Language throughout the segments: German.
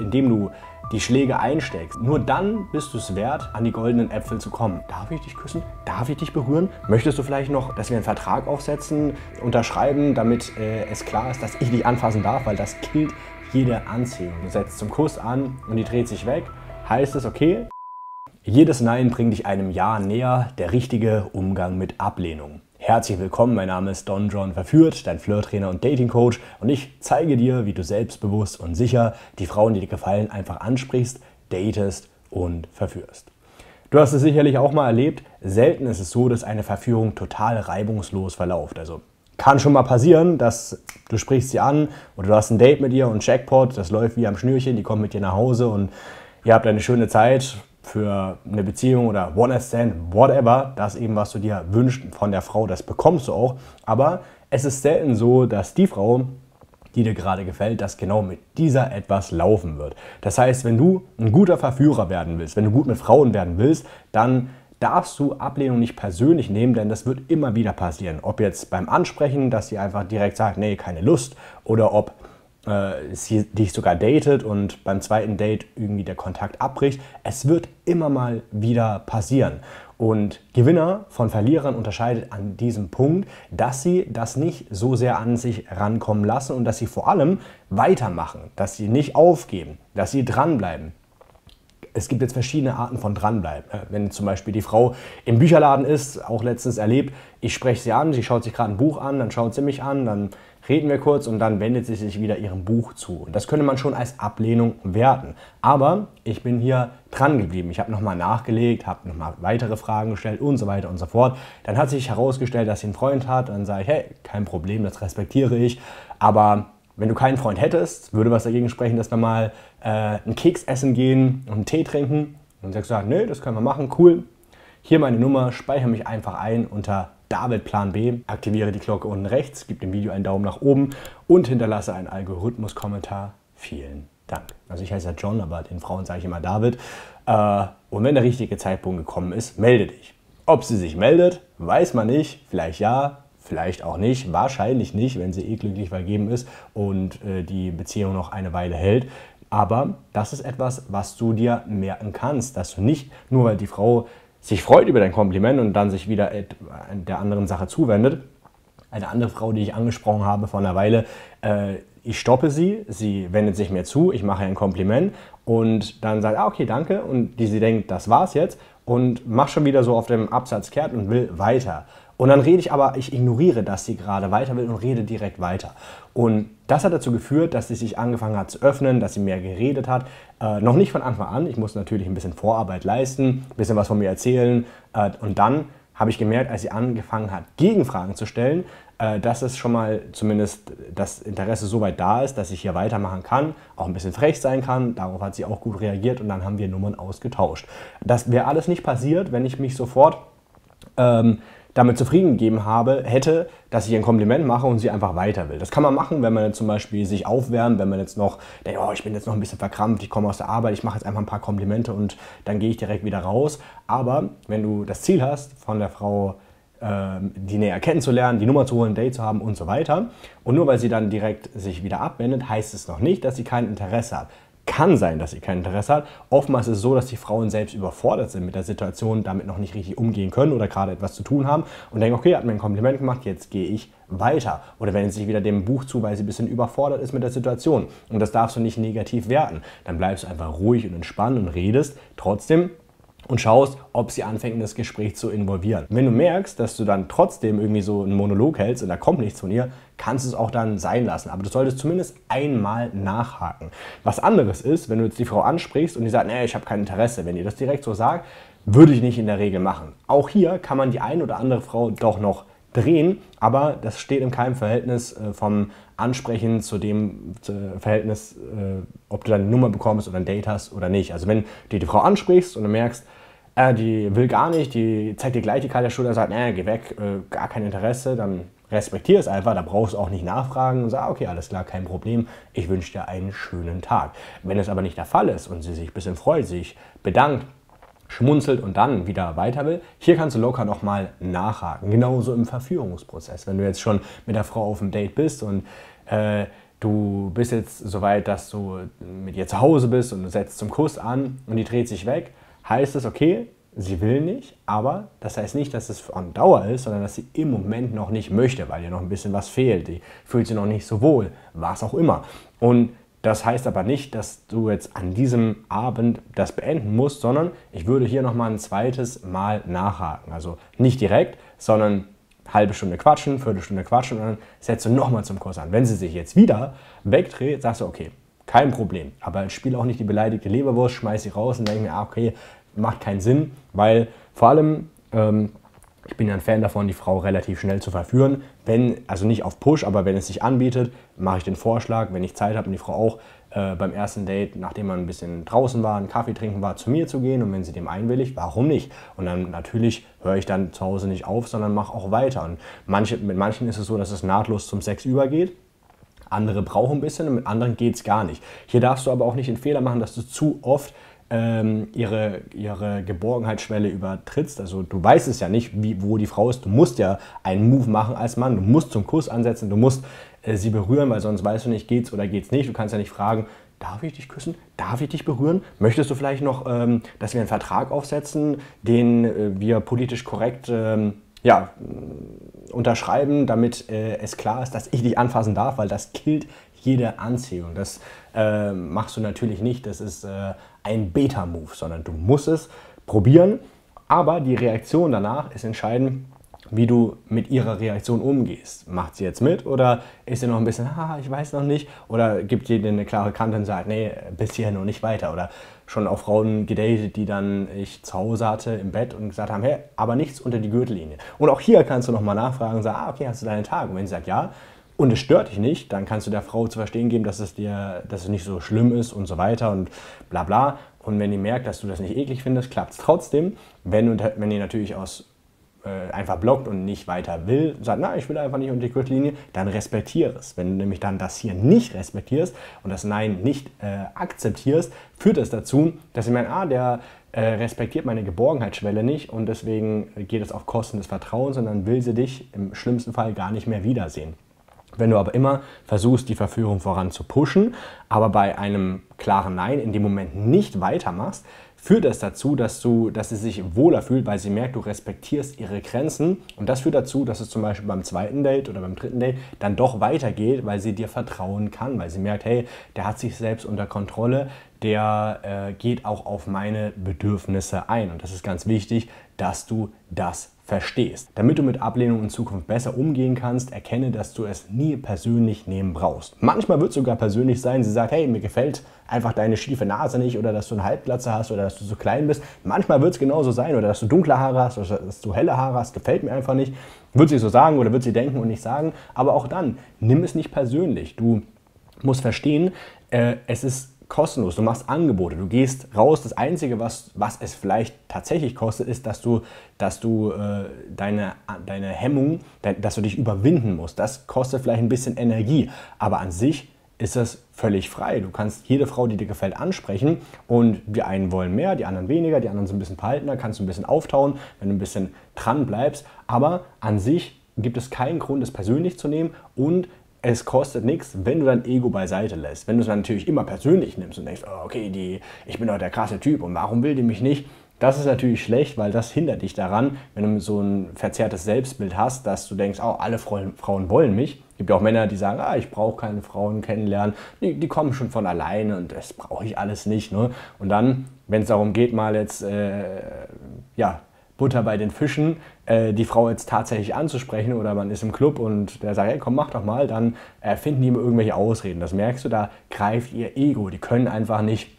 indem du die Schläge einsteckst. Nur dann bist du es wert, an die goldenen Äpfel zu kommen. Darf ich dich küssen? Darf ich dich berühren? Möchtest du vielleicht noch, dass wir einen Vertrag aufsetzen, unterschreiben, damit es klar ist, dass ich dich anfassen darf? Weil das killt jede Anziehung. Du setzt zum Kuss an und die dreht sich weg. Heißt es, okay? Jedes Nein bringt dich einem Ja näher. Der richtige Umgang mit Ablehnung. Herzlich willkommen, mein Name ist DonJon Verführt, dein Flirttrainer und Datingcoach, und ich zeige dir, wie du selbstbewusst und sicher die Frauen, die dir gefallen, einfach ansprichst, datest und verführst. Du hast es sicherlich auch mal erlebt, selten ist es so, dass eine Verführung total reibungslos verläuft. Also kann schon mal passieren, dass du sprichst sie an oder du hast ein Date mit ihr und Jackpot, das läuft wie am Schnürchen, die kommt mit dir nach Hause und ihr habt eine schöne Zeit. Für eine Beziehung oder One-Night-Stand, whatever, das eben, was du dir wünschst von der Frau, das bekommst du auch. Aber es ist selten so, dass die Frau, die dir gerade gefällt, dass genau mit dieser etwas laufen wird. Das heißt, wenn du ein guter Verführer werden willst, wenn du gut mit Frauen werden willst, dann darfst du Ablehnung nicht persönlich nehmen, denn das wird immer wieder passieren. Ob jetzt beim Ansprechen, dass sie einfach direkt sagt, nee, keine Lust, oder ob sie dich sogar datet und beim zweiten Date irgendwie der Kontakt abbricht. Es wird immer mal wieder passieren. Und Gewinner von Verlierern unterscheidet an diesem Punkt, dass sie das nicht so sehr an sich rankommen lassen und dass sie vor allem weitermachen, dass sie nicht aufgeben, dass sie dranbleiben. Es gibt jetzt verschiedene Arten von dranbleiben. Wenn zum Beispiel die Frau im Bücherladen ist, auch letztens erlebt, ich spreche sie an, sie schaut sich gerade ein Buch an, dann schaut sie mich an, dann reden wir kurz und dann wendet sie sich wieder ihrem Buch zu. Und das könnte man schon als Ablehnung werten. Aber ich bin hier dran geblieben. Ich habe nochmal nachgelegt, habe nochmal weitere Fragen gestellt und so weiter und so fort. Dann hat sich herausgestellt, dass sie einen Freund hat. Dann sage ich, hey, kein Problem, das respektiere ich. Aber wenn du keinen Freund hättest, würde was dagegen sprechen, dass wir mal einen Keks essen gehen und einen Tee trinken. Und sagst du, nö, das können wir machen, cool. Hier meine Nummer, speichere mich einfach ein unter David Plan B, aktiviere die Glocke unten rechts, gib dem Video einen Daumen nach oben und hinterlasse einen Algorithmus-Kommentar. Vielen Dank. Also ich heiße ja John, aber den Frauen sage ich immer David. Und wenn der richtige Zeitpunkt gekommen ist, melde dich. Ob sie sich meldet, weiß man nicht. Vielleicht ja, vielleicht auch nicht. Wahrscheinlich nicht, wenn sie eh glücklich vergeben ist und die Beziehung noch eine Weile hält. Aber das ist etwas, was du dir merken kannst, dass du nicht nur, weil die Frau sich freut über dein Kompliment und dann sich wieder der anderen Sache zuwendet. Eine andere Frau, die ich angesprochen habe vor einer Weile, ich stoppe sie, sie wendet sich mir zu, ich mache ihr ein Kompliment und dann sagt, ah, okay, danke, und sie denkt, das war's jetzt und macht schon wieder so auf dem Absatz kehrt und will weiter. Und dann rede ich aber, ich ignoriere, dass sie gerade weiter will und rede direkt weiter. Und das hat dazu geführt, dass sie sich angefangen hat zu öffnen, dass sie mehr geredet hat. Noch nicht von Anfang an, ich muss natürlich ein bisschen Vorarbeit leisten, ein bisschen was von mir erzählen. Und dann habe ich gemerkt, als sie angefangen hat, Gegenfragen zu stellen, dass es schon mal zumindest das Interesse so weit da ist, dass ich hier weitermachen kann, auch ein bisschen frech sein kann. Darauf hat sie auch gut reagiert und dann haben wir Nummern ausgetauscht. Das wäre alles nicht passiert, wenn ich mich sofort damit zufrieden gegeben hätte, dass ich ihr ein Kompliment mache und sie einfach weiter will. Das kann man machen, wenn man jetzt zum Beispiel sich aufwärmt, wenn man jetzt noch denkt, oh, ich bin jetzt noch ein bisschen verkrampft, ich komme aus der Arbeit, ich mache jetzt einfach ein paar Komplimente und dann gehe ich direkt wieder raus. Aber wenn du das Ziel hast, von der Frau die näher kennenzulernen, die Nummer zu holen, ein Date zu haben und so weiter, und nur weil sie dann direkt sich wieder abwendet, heißt es noch nicht, dass sie kein Interesse hat. Kann sein, dass sie kein Interesse hat. Oftmals ist es so, dass die Frauen selbst überfordert sind mit der Situation, damit noch nicht richtig umgehen können oder gerade etwas zu tun haben und denken, okay, hat mir ein Kompliment gemacht, jetzt gehe ich weiter. Oder wenden sich wieder dem Buch zu, weil sie ein bisschen überfordert ist mit der Situation. Und das darfst du nicht negativ werten. Dann bleibst du einfach ruhig und entspannt und redest trotzdem und schaust, ob sie anfängt, in das Gespräch zu involvieren. Wenn du merkst, dass du dann trotzdem irgendwie so einen Monolog hältst und da kommt nichts von ihr, kannst du es auch dann sein lassen. Aber du solltest zumindest einmal nachhaken. Was anderes ist, wenn du jetzt die Frau ansprichst und die sagt, nee, ich habe kein Interesse. Wenn ihr das direkt so sagt, würde ich nicht in der Regel machen. Auch hier kann man die ein oder andere Frau doch noch drehen, aber das steht in keinem Verhältnis vom Ansprechen zu dem Verhältnis, ob du deine Nummer bekommst oder ein Date hast oder nicht. Also wenn du die Frau ansprichst und du merkst, die will gar nicht, die zeigt dir gleich die kalte Schulter und sagt, naja, geh weg, gar kein Interesse, dann respektiere es einfach, da brauchst du auch nicht nachfragen und sag, okay, alles klar, kein Problem, ich wünsche dir einen schönen Tag. Wenn es aber nicht der Fall ist und sie sich ein bisschen freut, sich bedankt, schmunzelt und dann wieder weiter will, hier kannst du locker nochmal nachhaken. Genauso im Verführungsprozess. Wenn du jetzt schon mit der Frau auf dem Date bist und du bist jetzt so weit, dass du mit ihr zu Hause bist und du setzt zum Kuss an und die dreht sich weg, heißt es, okay, sie will nicht, aber das heißt nicht, dass es von Dauer ist, sondern dass sie im Moment noch nicht möchte, weil ihr noch ein bisschen was fehlt, die fühlt sich noch nicht so wohl, was auch immer. Und das heißt aber nicht, dass du jetzt an diesem Abend das beenden musst, sondern ich würde hier nochmal ein zweites Mal nachhaken. Also nicht direkt, sondern halbe Stunde quatschen, Viertelstunde quatschen und dann setzt du nochmal zum Kurs an. Wenn sie sich jetzt wieder wegdreht, sagst du, okay, kein Problem. Aber spiel auch nicht die beleidigte Leberwurst, schmeiß sie raus und denk mir, okay, macht keinen Sinn, weil vor allem... ich bin ja ein Fan davon, die Frau relativ schnell zu verführen. Wenn, also nicht auf Push, aber wenn es sich anbietet, mache ich den Vorschlag, wenn ich Zeit habe und die Frau auch beim ersten Date, nachdem man ein bisschen draußen war, einen Kaffee trinken war, zu mir zu gehen und wenn sie dem einwilligt, warum nicht? Und dann natürlich höre ich dann zu Hause nicht auf, sondern mache auch weiter. Und mit manchen ist es so, dass es nahtlos zum Sex übergeht. Andere brauchen ein bisschen und mit anderen geht es gar nicht. Hier darfst du aber auch nicht den Fehler machen, dass du zu oft ihre Geborgenheitsschwelle übertrittst. Also du weißt es ja nicht, wo die Frau ist. Du musst ja einen Move machen als Mann. Du musst zum Kuss ansetzen, du musst sie berühren, weil sonst weißt du nicht, geht's oder geht's nicht. Du kannst ja nicht fragen, darf ich dich küssen? Darf ich dich berühren? Möchtest du vielleicht noch, dass wir einen Vertrag aufsetzen, den wir politisch korrekt ja, unterschreiben, damit es klar ist, dass ich dich anfassen darf, weil das killt jede Anziehung. Das machst du natürlich nicht, das ist ein Beta-Move, sondern du musst es probieren, aber die Reaktion danach ist entscheidend, wie du mit ihrer Reaktion umgehst. Macht sie jetzt mit oder ist sie noch ein bisschen, haha, ich weiß noch nicht, oder gibt sie dir eine klare Kante und sagt, nee, bis hierhin und nicht weiter, oder schon auch Frauen gedatet, die dann ich zu Hause hatte im Bett und gesagt haben, hey, aber nichts unter die Gürtellinie. Und auch hier kannst du nochmal nachfragen und sagen, ah, okay, hast du deine Tage? Und wenn sie sagt, ja, und es stört dich nicht, dann kannst du der Frau zu verstehen geben, dass es nicht so schlimm ist und so weiter und bla bla. Und wenn die merkt, dass du das nicht eklig findest, klappt es trotzdem. Wenn die natürlich einfach blockt und nicht weiter will, sagt, na, ich will einfach nicht unter die Gürtellinie, dann respektiere es. Wenn du nämlich dann das hier nicht respektierst und das Nein nicht akzeptierst, führt das dazu, dass sie meinen, ah, der respektiert meine Geborgenheitsschwelle nicht und deswegen geht es auf Kosten des Vertrauens und dann will sie dich im schlimmsten Fall gar nicht mehr wiedersehen. Wenn du aber immer versuchst, die Verführung voran zu pushen, aber bei einem klaren Nein in dem Moment nicht weitermachst, führt das dazu, dass sie sich wohler fühlt, weil sie merkt, du respektierst ihre Grenzen. Und das führt dazu, dass es zum Beispiel beim zweiten Date oder beim dritten Date dann doch weitergeht, weil sie dir vertrauen kann, weil sie merkt, hey, der hat sich selbst unter Kontrolle, der geht auch auf meine Bedürfnisse ein. Und das ist ganz wichtig, dass du das verstehst. Damit du mit Ablehnung in Zukunft besser umgehen kannst, erkenne, dass du es nie persönlich nehmen brauchst. Manchmal wird es sogar persönlich sein, sie sagt, hey, mir gefällt einfach deine schiefe Nase nicht oder dass du einen Halbglatze hast oder dass du so klein bist. Manchmal wird es genauso sein oder dass du dunkle Haare hast oder dass du helle Haare hast, gefällt mir einfach nicht. Wird sie so sagen oder wird sie denken und nicht sagen, aber auch dann, nimm es nicht persönlich. Du musst verstehen, es ist kostenlos, du machst Angebote, du gehst raus. Das Einzige, was es vielleicht tatsächlich kostet, ist, dass du deine Hemmung, dass du dich überwinden musst. Das kostet vielleicht ein bisschen Energie, aber an sich ist das völlig frei. Du kannst jede Frau, die dir gefällt, ansprechen und die einen wollen mehr, die anderen weniger, die anderen sind ein bisschen verhaltener, kannst du ein bisschen auftauen, wenn du ein bisschen dran bleibst, aber an sich gibt es keinen Grund, es persönlich zu nehmen und es kostet nichts, wenn du dein Ego beiseite lässt. Wenn du es dann natürlich immer persönlich nimmst und denkst, oh, okay, ich bin doch der krasse Typ und warum will die mich nicht? Das ist natürlich schlecht, weil das hindert dich daran, wenn du so ein verzerrtes Selbstbild hast, dass du denkst, oh, alle Frauen wollen mich. Es gibt ja auch Männer, die sagen, ah, ich brauche keine Frauen kennenlernen, die kommen schon von alleine und das brauche ich alles nicht. Ne? Und dann, wenn es darum geht, mal jetzt, ja, Butter bei den Fischen, die Frau jetzt tatsächlich anzusprechen oder man ist im Club und der sagt, hey, komm, mach doch mal, dann finden die immer irgendwelche Ausreden. Das merkst du, da greift ihr Ego. Die können einfach nicht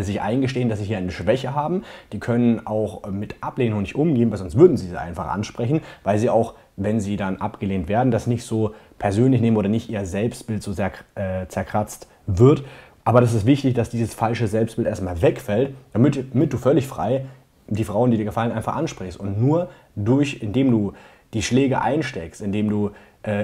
sich eingestehen, dass sie hier eine Schwäche haben. Die können auch mit Ablehnung nicht umgehen, weil sonst würden sie sie einfach ansprechen, weil sie auch, wenn sie dann abgelehnt werden, das nicht so persönlich nehmen oder nicht ihr Selbstbild so sehr zerkratzt wird. Aber das ist wichtig, dass dieses falsche Selbstbild erstmal wegfällt, damit du völlig frei die Frauen, die dir gefallen, einfach ansprichst. Und nur indem du die Schläge einsteckst, indem du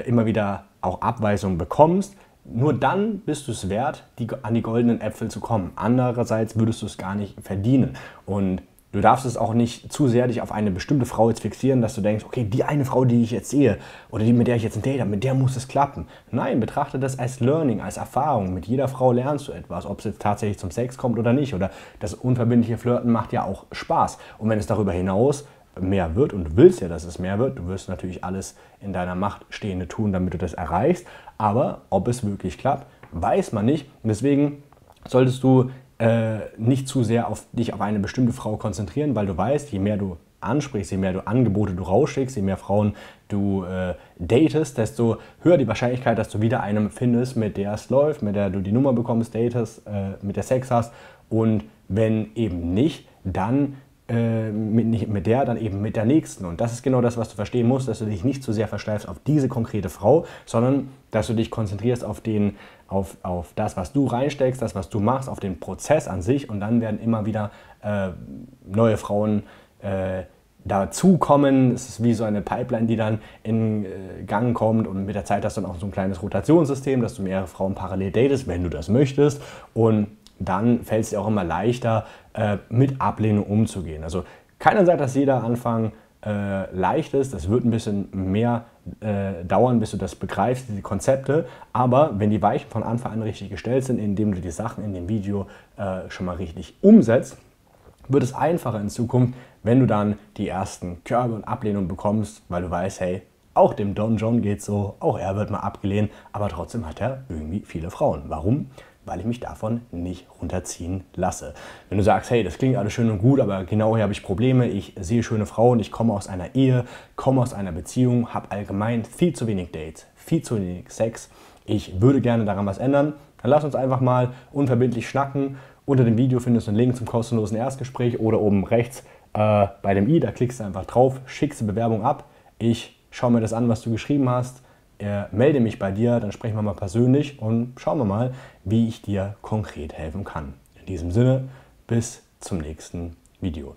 immer wieder auch Abweisungen bekommst, nur dann bist du es wert, an die goldenen Äpfel zu kommen. Andererseits würdest du es gar nicht verdienen. Und Du darfst es auch nicht zu sehr dich auf eine bestimmte Frau jetzt fixieren, dass du denkst, okay, die eine Frau, die ich jetzt sehe oder die, mit der ich jetzt ein Date habe, mit der muss es klappen. Nein, betrachte das als Learning, als Erfahrung. Mit jeder Frau lernst du etwas, ob es jetzt tatsächlich zum Sex kommt oder nicht. Oder das unverbindliche Flirten macht ja auch Spaß. Und wenn es darüber hinaus mehr wird, und du willst ja, dass es mehr wird, du wirst natürlich alles in deiner Macht Stehende tun, damit du das erreichst. Aber ob es wirklich klappt, weiß man nicht. Und deswegen solltest du nicht zu sehr auf dich auf eine bestimmte Frau konzentrieren, weil du weißt, je mehr du ansprichst, je mehr du Angebote du rausschickst, je mehr Frauen du datest, desto höher die Wahrscheinlichkeit, dass du wieder eine findest, mit der es läuft, mit der du die Nummer bekommst, datest, mit der Sex hast, und wenn eben nicht, dann mit der nächsten. Und das ist genau das, was du verstehen musst, dass du dich nicht zu sehr versteifst auf diese konkrete Frau, sondern dass du dich konzentrierst auf das, was du reinsteckst, das, was du machst, auf den Prozess an sich, und dann werden immer wieder neue Frauen dazukommen. Es ist wie so eine Pipeline, die dann in Gang kommt, und mit der Zeit hast du dann auch so ein kleines Rotationssystem, dass du mehrere Frauen parallel datest, wenn du das möchtest, und dann fällt es dir auch immer leichter, mit Ablehnung umzugehen. Also keiner sagt, dass jeder Anfang leicht ist. Das wird ein bisschen mehr dauern, bis du das begreifst, diese Konzepte. Aber wenn die Weichen von Anfang an richtig gestellt sind, indem du die Sachen in dem Video schon mal richtig umsetzt, wird es einfacher in Zukunft, wenn du dann die ersten Körbe und Ablehnung bekommst, weil du weißt, hey, auch dem DonJon geht so, auch er wird mal abgelehnt, aber trotzdem hat er irgendwie viele Frauen. Warum? Weil ich mich davon nicht runterziehen lasse. Wenn du sagst, hey, das klingt alles schön und gut, aber genau hier habe ich Probleme, ich sehe schöne Frauen, ich komme aus einer Ehe, komme aus einer Beziehung, habe allgemein viel zu wenig Dates, viel zu wenig Sex, ich würde gerne daran was ändern, dann lass uns einfach mal unverbindlich schnacken. Unter dem Video findest du einen Link zum kostenlosen Erstgespräch oder oben rechts bei dem i, da klickst du einfach drauf, schickst die Bewerbung ab, ich schaue mir das an, was du geschrieben hast, melde mich bei dir, dann sprechen wir mal persönlich und schauen wir mal, wie ich dir konkret helfen kann. In diesem Sinne, bis zum nächsten Video.